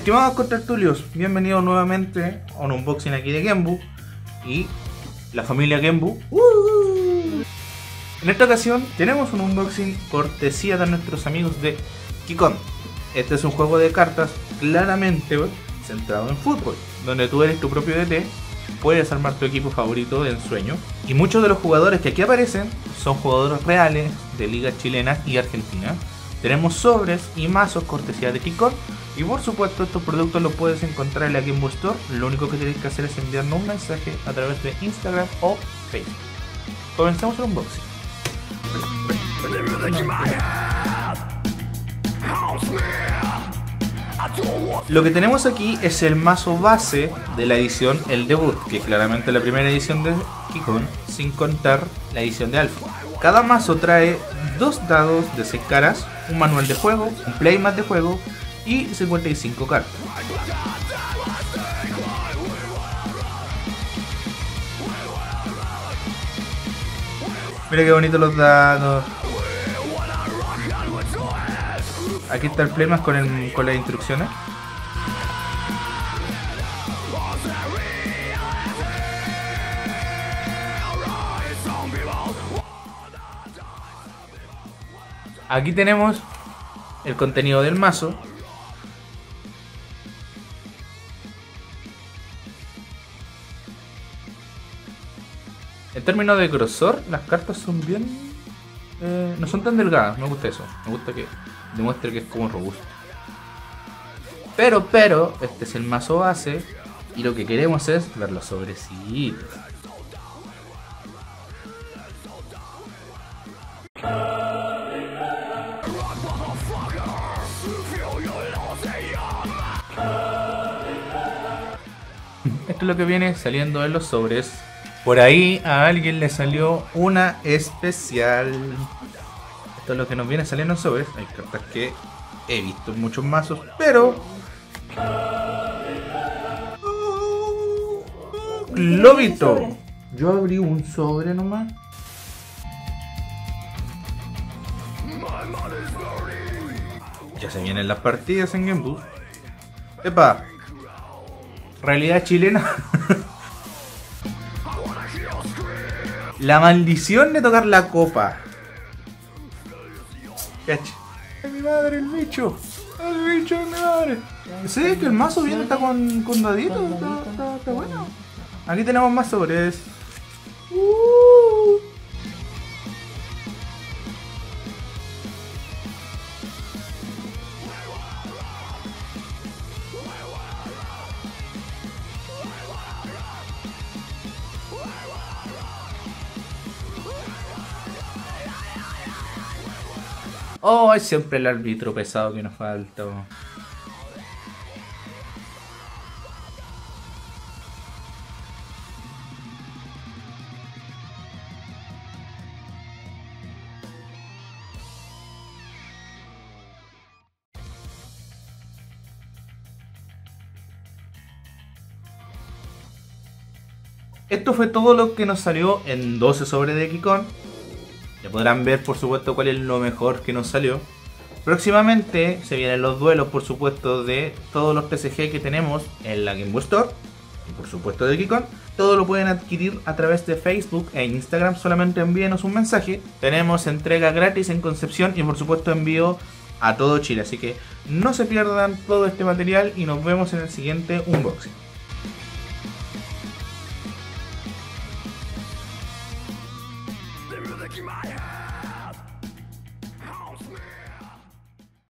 Estimados contertulios, bienvenidos nuevamente a un unboxing aquí de Genbu y la familia Genbu. En esta ocasión tenemos un unboxing cortesía de nuestros amigos de Kick On. Este es un juego de cartas claramente centrado en fútbol, donde tú eres tu propio DT, puedes armar tu equipo favorito de ensueño. Y muchos de los jugadores que aquí aparecen son jugadores reales de Liga Chilena y Argentina. Tenemos sobres y mazos cortesía de Kick On. Y por supuesto estos productos los puedes encontrar en la Game Boy Store. Lo único que tienes que hacer es enviarnos un mensaje a través de Instagram o Facebook. Comenzamos el unboxing. Lo que tenemos aquí es el mazo base de la edición El Debut, que es claramente la primera edición de Kick On, sin contar la edición de Alpha. Cada mazo trae dos dados de 6 caras, un manual de juego, un playmat de juego y 55 cartas. Mira qué bonito los dados. Aquí está el playmat con las instrucciones. Aquí tenemos el contenido del mazo. En términos de grosor, las cartas son bien... no son tan delgadas, me gusta eso. Me gusta que demuestre que es como robusto. Pero, este es el mazo base y lo que queremos es ver los sobrecitos. Esto es lo que viene saliendo en los sobres. Por ahí a alguien le salió una especial. Esto es lo que nos viene saliendo en sobres. Hay cartas que he visto en muchos mazos, pero... ¡Globito! Yo abrí un sobre nomás. Ya se vienen las partidas en Genbu. ¡Epa! Realidad chilena. La maldición de tocar la copa. Cache. ¡Ay, mi madre, el bicho! ¡El bicho de mi madre! Sí, es que el mazo viene, está con daditos, está bueno. Aquí tenemos más sobres. Oh, es siempre el árbitro pesado que nos falta. Esto fue todo lo que nos salió en 12 sobres de Kick On. Ya podrán ver por supuesto cuál es lo mejor que nos salió. Próximamente se vienen los duelos por supuesto de todos los TCG que tenemos en la Game Boy Store. Y por supuesto de Kick On. Todo lo pueden adquirir a través de Facebook e Instagram. Solamente envíenos un mensaje. Tenemos entrega gratis en Concepción y por supuesto envío a todo Chile. Así que no se pierdan todo este material y nos vemos en el siguiente unboxing.